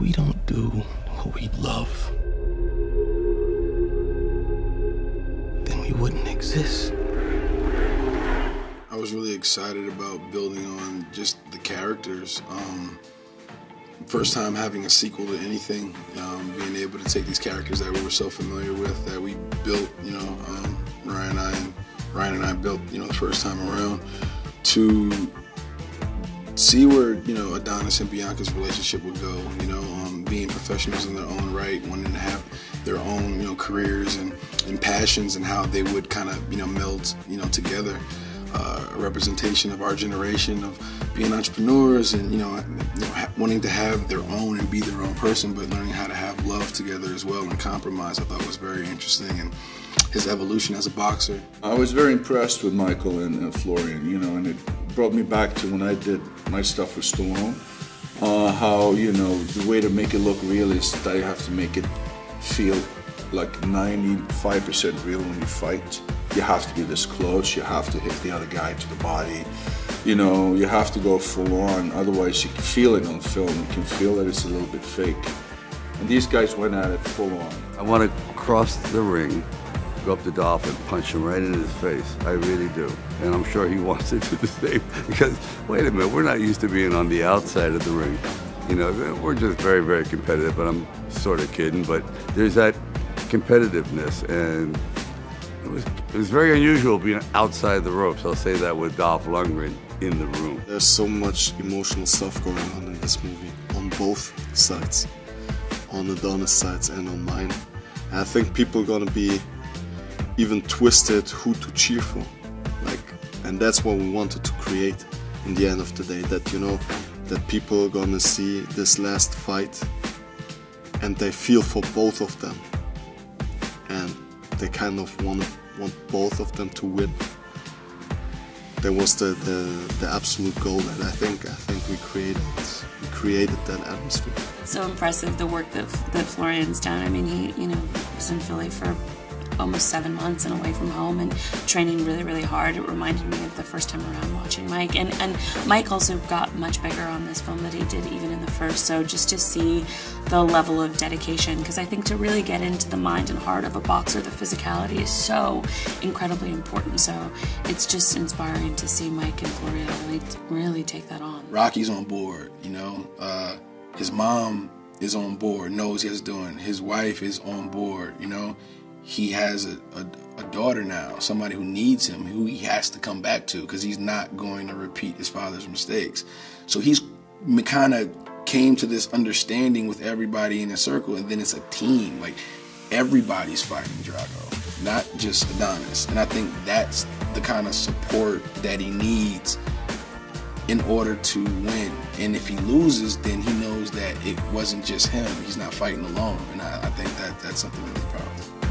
we don't do what we love, then we wouldn't exist. I was really excited about building on just the characters. First time having a sequel to anything, being able to take these characters that we were so familiar with, that we built, Ryan and I built, the first time around, to see where, Adonis and Bianca's relationship would go, being professionals in their own right, wanting to have their own, careers and passions, and how they would kind of, meld, together. A representation of our generation of being entrepreneurs and wanting to have their own and be their own person, but learning how to have love together as well and compromise, I thought was very interesting, and his evolution as a boxer. I was very impressed with Michael and Florian, and it brought me back to when I did my stuff with Stallone, how the way to make it look real is that you have to make it feel like 95% real when you fight. You have to be this close, you have to hit the other guy to the body, you have to go full on, otherwise you can feel it on film, you can feel that it's a little bit fake. And these guys went at it full on. I want to cross the ring, go up to Dolph and punch him right in his face, I really do. And I'm sure he wants to do the same, because wait a minute, we're not used to being on the outside of the ring. We're just very, very competitive, but I'm sort of kidding, but there's that competitiveness, and it was very unusual being outside the ropes, I'll say that, with Dolph Lundgren in the room. There's so much emotional stuff going on in this movie, on both sides, on Adonis' sides and on mine. And I think people are gonna be even twisted who to cheer for, and that's what we wanted to create in the end of the day, that that people are gonna see this last fight and they feel for both of them. And they kind of want both of them to win. That was the absolute goal, and I think we created that atmosphere. It's so impressive the work that Florian's done. I mean, he was in Philly for almost 7 months and away from home and training really, really hard. It reminded me of the first time around watching Mike. And Mike also got much bigger on this film than he did even in the first. So just to see the level of dedication, because I think to really get into the mind and heart of a boxer, the physicality is so incredibly important. So it's just inspiring to see Mike and Florian really take that on. Rocky's on board, his mom is on board, knows what he's doing. His wife is on board, He has a daughter now, somebody who needs him, who he has to come back to, because he's not going to repeat his father's mistakes. So he's kind of came to this understanding with everybody in a circle, and then it's a team. Like, everybody's fighting Drago, not just Adonis. And I think that's the kind of support that he needs in order to win. And if he loses, then he knows that it wasn't just him. He's not fighting alone. And I think that's something really powerful.